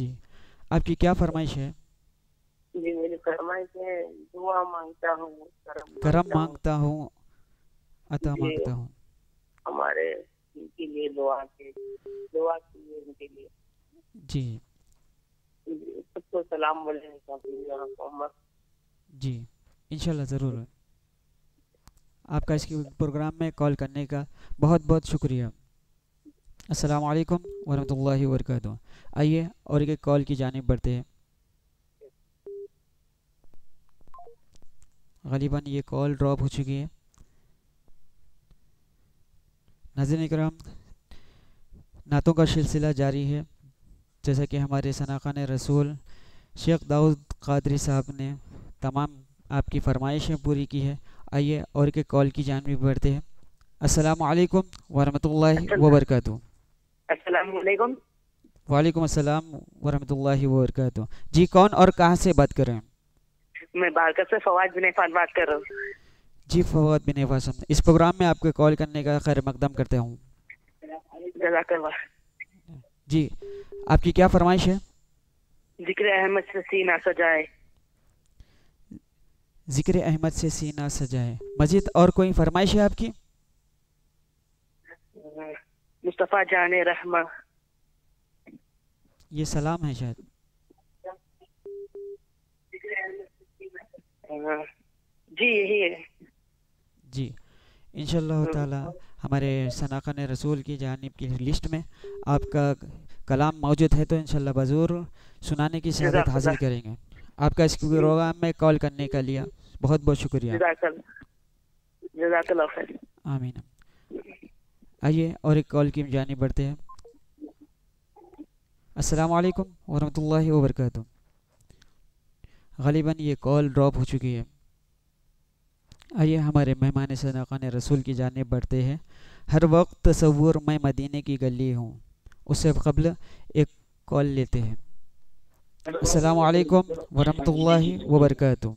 जी, आपकी क्या फरमाइश है? जी मेरी फरमाइश है दुआ मांगता हूँ, करम मांगता हूँ, अता मांगता हूँ, हमारे इनके लिए दुआ कीजिए उनके लिए। जी सबको सलाम बोलें जी, इंशाल्लाह ज़रूर। आपका इस प्रोग्राम में कॉल करने का बहुत बहुत शुक्रिया। अस्सलाम वालेकुम वरहमतुल्लाहि वबरकातुहू। आइए और एक कॉल की जानिब बढ़ते हैं। ग़ालिबन ये कॉल ड्रॉप हो चुकी है। नाज़रीन इकराम, नातों का सिलसिला जारी है। जैसा कि हमारे सनाख़ाने रसूल शेख दाऊद क़दरी साहब ने तमाम आपकी फरमाइशें पूरी की है। आइए और एक कॉल की जान भी बढ़ते हैं। अस्सलाम वालेकुम वरहमतुल्लाहि वबरकातुहू। अस्सलाम वालेकुम। वालेकुम अस्सलाम वरहमतुल्लाहि वबरकातुहू। जी कौन और कहाँ से बात कर रहे हैं? मैं बारकत से फवाद बिन एफान बात कर रहा हूँ। जी फवाद बिन एफान, इस प्रोग्राम में आपके कॉल करने का खैर मकदम करते हूँ। जी आपकी क्या फरमाइश है? जिक्र अहमद से सीना सजाए। जिक्र अहमद से सीना सजाए। मजीद और कोई फरमाइश है आपकी? मुस्तफ़ा जाने रहमा, ये सलाम है शायद। जी यही है जी। इंशाल्लाह ताला हमारे सनाख़ाने रसूल की जानिब की लिस्ट में आपका कलाम मौजूद है, तो इंशाल्लाह बज़ूर सुनाने की सआदत हासिल करेंगे। आपका इस प्रोग्राम में कॉल करने का लिया बहुत बहुत शुक्रिया। जज़ाकल्लाह खैर। आमीन। आइए और एक कॉल की जानिब बढ़ते हैं। अस्सलाम वालेकुम वरहमतुल्लाहि वबरकातुहू। ग़ालिबन ये कॉल ड्रॉप हो चुकी है। आइए हमारे मेहमान सदाक़ान रसूल की जानिब बढ़ते हैं। हर वक्त तसव्वुर मैं मदीने की गली हूँ, उससे क़ब्ल एक कॉल लेते हैं। अस्सलामु अलैकुम वरहमतुल्लाहि वबरकातुहू।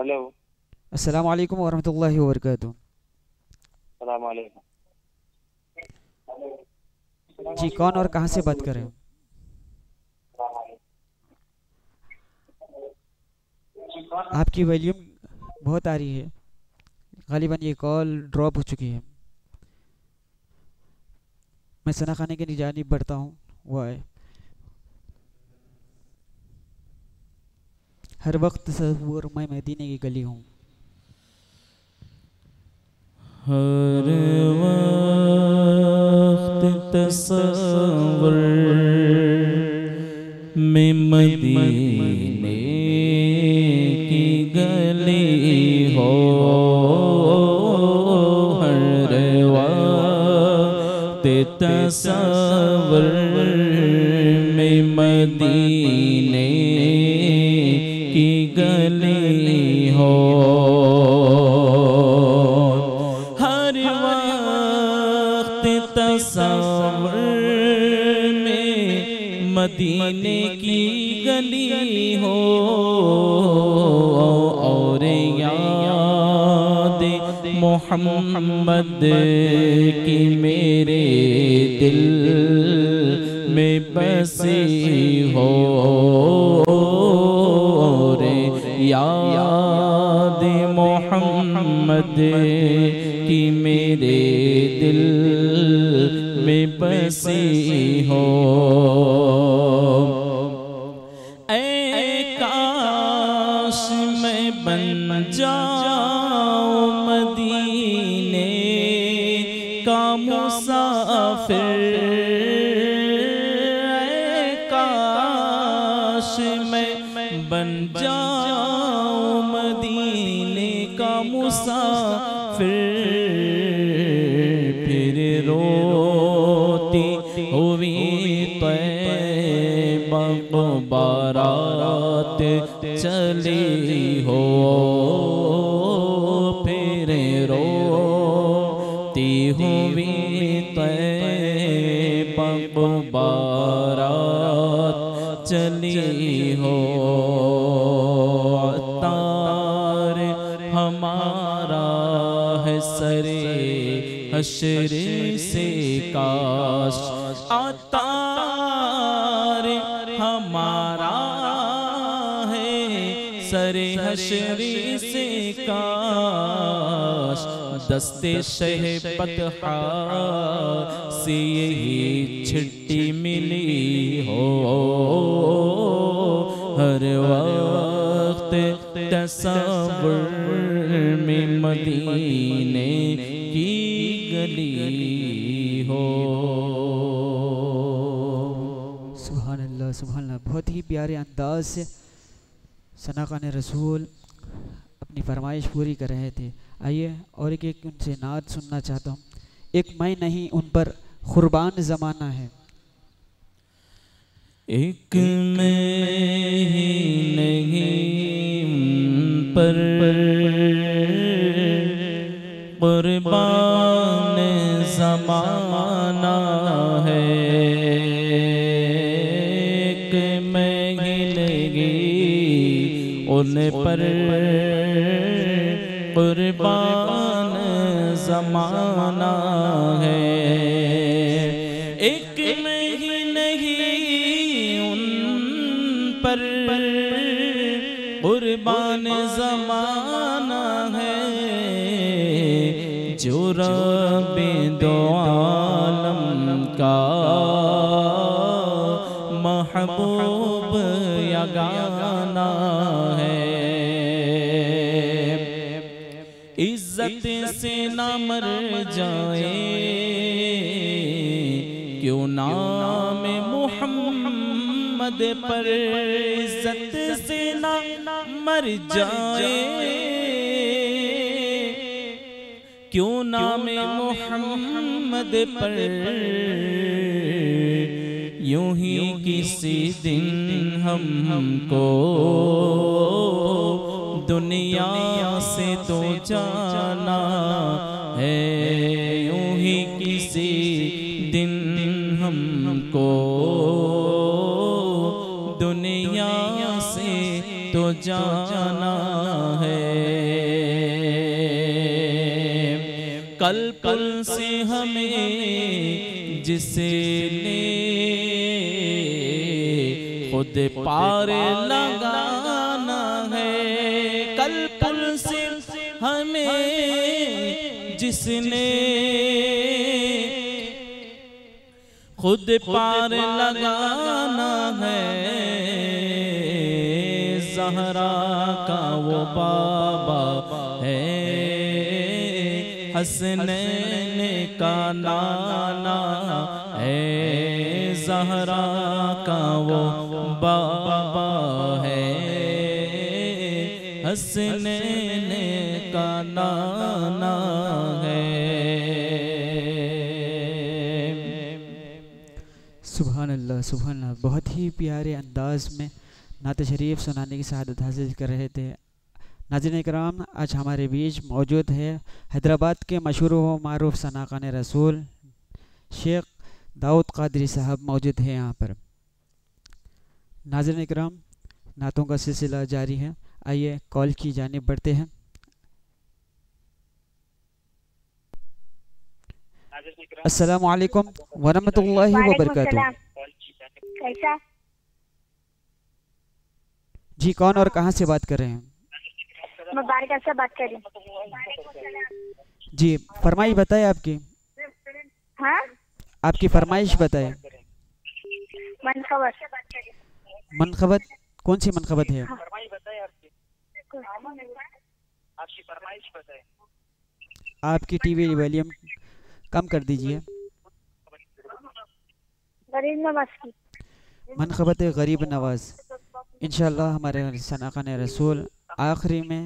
हेलो। अस्सलामु अलैकुम वरहमतुल्लाहि वबरकातुहू। अस्सलामु अलैकुम। जी कौन और कहाँ से बात कर रहे हो? आपकी वॉल्यूम बहुत आ रही है। ग़ालिबन ये कॉल ड्रॉप हो चुकी है। मैं सना खाने की जानिब बढ़ता हूँ। वह है हर वक्त तसव्वुर मैं मदीने की गली हूँ। हर वक्त तसव्वुर मैं मदीने की गली हो, हर वक्त तसव्वुर मैं मदीने की गली हो, मदीने की गली हो, और याद मोहम्मद की मेरे दिल में बसी हो, और याद मोहम्मद की मेरे दिल में बसी हो। ऐ काश मैं बन जाऊं मदीने का मुसाफिर, ऐ काश मैं बन जाऊं मदीने का मुसाफिर, बारात चली हो, फिर रोती हुई तैयबा बारात चली हो, तार हमारा है सरे हश्र से काश आता रे हमारा है, सरे हश्र से काश दस्ते शह पतहा से यही छिट्टी मिली हो। हर वक्त तस्वर में मदीने की गली हो। सुभान अल्लाह सुभान अल्लाह। बहुत ही प्यारे अंदाज से सनाकाने रसूल अपनी फरमाइश पूरी कर रहे थे। आइए और एक एक उनसे नाद सुनना चाहता हूँ। एक मैं नहीं उन पर क़ुरबान ज़माना है। एक मैं ही नहीं उन पर क़ुरबान ज़माना है। एक मैं ही नहीं उन पर क़ुरबान ज़माना है। एक में ही नहीं उन पर क़ुरबान ज़माना है। जो रब्बे दो आलम का महबूब यगाना है। इज्जत से ना मर जाए क्यों नाम मोहम्मद पर। इज्जत से ना मर जाए क्यों नाम मोहम्मद पर। यूं ही किसी दिन हमको दुनिया से तो जाना है। यूं ही किसी दिन हमको दुनिया से तो जाना है। कल पल से हमें जिसे ने खुद पार लगाना है। कल से हमें जिसने खुद पार लगाना है। ज़हरा का वो बाबा है, हसनैन का नाना है। ज़हरा का वो बाबा है, हसनैन का नाना है। सुभान अल्लाह सुभान अल्लाह। बहुत ही प्यारे अंदाज में नात शरीफ सुनाने की सआदत हासिल कर रहे थे। नाज़रीन इकराम, आज हमारे बीच मौजूद है हैदराबाद के मशहूर व मारूफ सनाकाने रसूल शेख दाऊद क़दरी साहब मौजूद हैं यहाँ पर। नाज़रीन इकराम, नातों का सिलसिला जारी है। आइए कॉल की जानिब बढ़ते हैं। अस्सलाम वालेकुम वरहमतुल्लाहि वबरकातुहू। जी कौन और कहां से बात कर रहे हैं? मुबारक से बात कर रही हूं। जी फरमाइश बताए आपकी। हाँ? आपकी फरमाइश बताए। मनखबत कौन सी मनखबत है? आपकी फरमाइश बताएं। आपकी टीवी वॉल्यूम कम कर दीजिए। मनखबत गरीब नवाज। इंशाल्लाह हमारे सनाकाने रसूल आखिरी में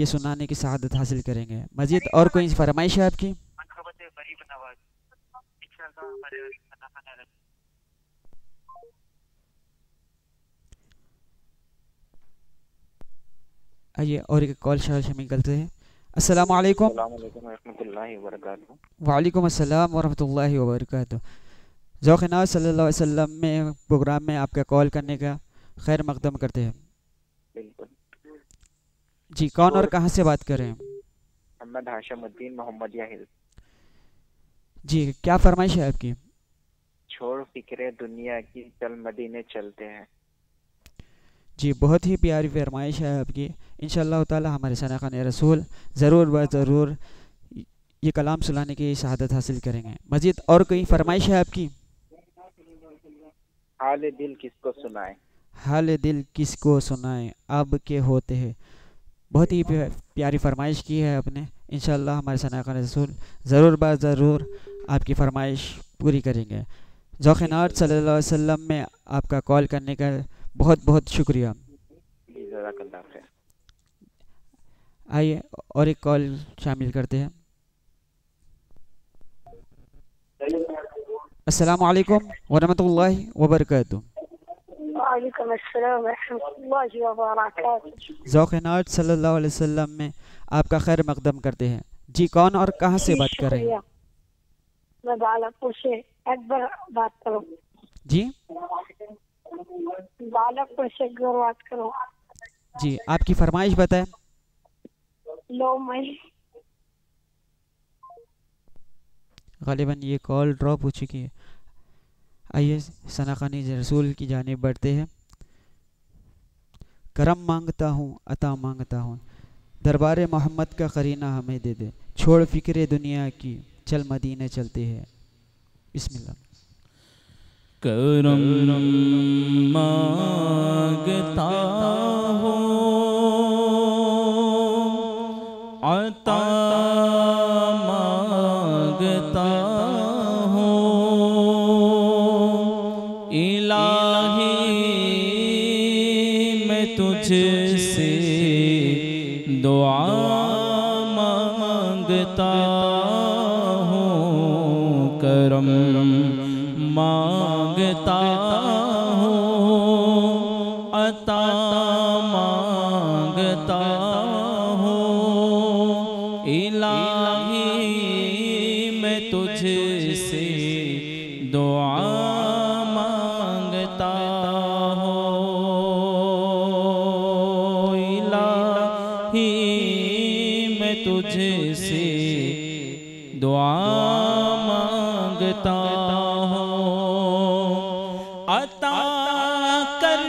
ये सुनाने की सआदत हासिल करेंगे। मजीद और कोई फरमाइश है आपकी? आइए और एक कॉल शामिल करते हैं। अस्सलाम वालेकुम रहमतुल्लाहि व बरकातहू। वालेकुम अस्सलाम रहमतुल्लाहि व बरकातहू। ज़ौक़-ए-नाज़ सल्लल्लाहु अलैहि वसल्लम में प्रोग्राम में आपका कॉल करने का खैर मकदम करते हैं। बिल्कुल जी कौन और कहाँ से बात कर रहे हैं? मोहम्मद हाशमुद्दीन मोहम्मदिया हिल। जी क्या फरमाइश है आपकी? छोड़ फिक्रे दुनिया की, चल मदीने चलते हैं। जी बहुत ही प्यारी फरमाइश है आपकी। इंशाअल्लाह ताला हमारे सनाख़ाने रसूल ज़रूर ब ज़रूर ये कलाम सुनाने की शहादत हासिल करेंगे। मजीद और कई फरमाइश है आपकी? हाल दिल किसको सुनाए, हाल दिल किसको सुनाए अब के होते हैं। बहुत ही प्यारी फरमाइश की है आपने। इंशाअल्लाह हमारे सनाख़ाने रसूल ज़रूर ब ज़रूर आपकी फरमाइश पूरी करेंगे। ज़ौक़-ए-नात सल्लल्लाहु अलैहि वसल्लम में आपका कॉल करने का बहुत बहुत शुक्रिया। आइए और एक कॉल शामिल करते हैं। अस्सलामु अलैकुम व रहमतुल्लाहि व बरकातुहू। वालेकुम अस्सलाम व रहमतुल्लाहि व बरकातुहू। ज़ौक़-ए-नात सल्लल्लाहु अलैहि वसल्लम में आपका खैर मकदम करते हैं। जी कौन और कहाँ से बात कर रहे हैं? मैं बालापुर से अकबर बात करूँ। जी बालापुर से अकबर बात करूँ। जी आपकी फरमाइश बताएं। लो मैं गालिबन ये कॉल ड्रॉप हो चुकी है। आइए सनाख़ाने रसूल की जानिब बढ़ते हैं। करम मांगता हूँ अता मांगता हूँ, दरबार मोहम्मद का करीना हमें दे दे। छोड़ फिक्रे दुनिया की, चल मदीने चलते हैं। बिस्मिल्लाह। करम मांगता हूँ अता मांगता हूँ, इलाही मैं तुझसे दुआ मांगता करम मांगता हूँ अता मांगता हूँ, इलाही मैं तुझसे दुआ मांगता हूँ, इलाही मैं तुझसे दुआ अता कर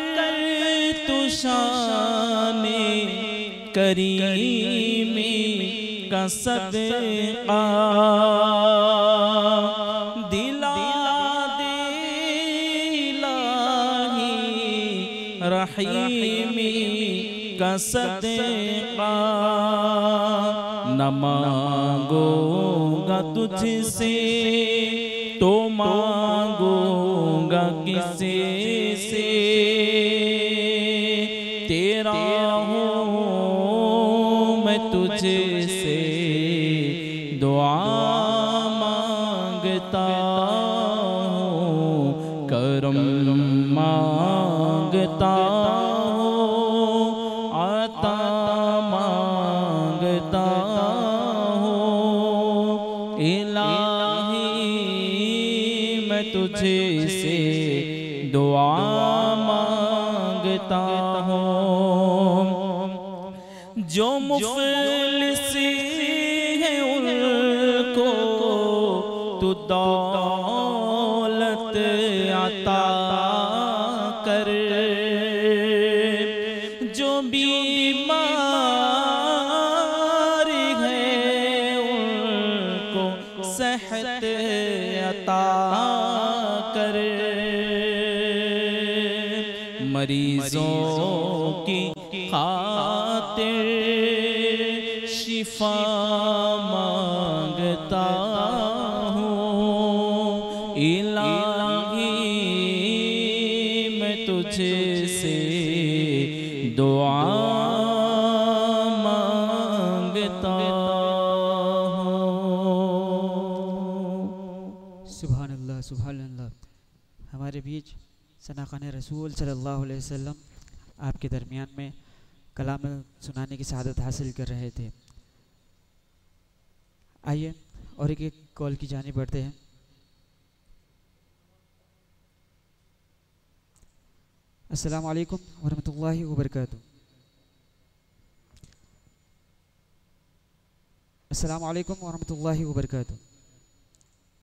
तू शाने करीमी का सदका, दिला दे इलाही रहीमी का सदका। न मांगूंगा तुझसे तो मांगूंगा किसी से, तेरा हूँ मैं तुझसे दुआ मांगता हूँ। करम मांगता हूँ अता मांगता हूँ, तुझसे दुआ मांगता हूँ। जो मुफलिस है उनको तू दौलत अता कर, जो बीमार है उनको सेहत अता कर, मरीजों की खातिर शिफा मांगता हूँ, इलाही मैं तुझसे दुआ मांगता हूँ। सुभान अल्लाह सुभान अल्लाह। हमारे बीच सनाख़ाने रसूल सल्लल्लाहु अलैहि वसल्लम आपके दरमियान में कलाम सुनाने की सआदत हासिल कर रहे थे। आइए और एक कॉल की जानिब बढ़ते हैं। अस्सलाम वालेकुम व रहमतुल्लाहि व बरकातहू। अस्सलाम वालेकुम व रहमतुल्लाहि व बरकातहू।